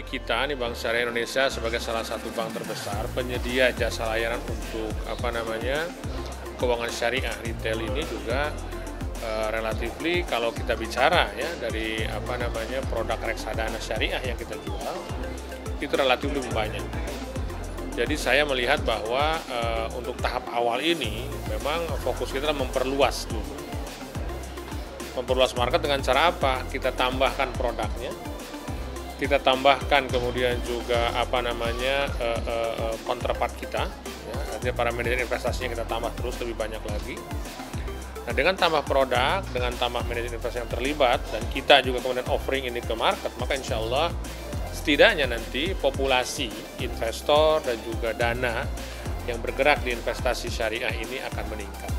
Jadi kita nih Bank Syariah Indonesia sebagai salah satu bank terbesar penyedia jasa layanan untuk keuangan syariah retail ini juga relatifly kalau kita bicara ya dari produk reksadana syariah yang kita jual itu relatif lebih banyak. Jadi saya melihat bahwa untuk tahap awal ini memang fokus kita memperluas dulu. Memperluas market dengan cara apa? Kita tambahkan produknya, kita tambahkan kemudian juga counterpart kita, ya, artinya para manajer investasinya kita tambah terus lebih banyak lagi. Nah, dengan tambah produk, dengan tambah manajer investasi yang terlibat dan kita juga kemudian offering ini ke market, maka insya Allah setidaknya nanti populasi investor dan juga dana yang bergerak di investasi syariah ini akan meningkat.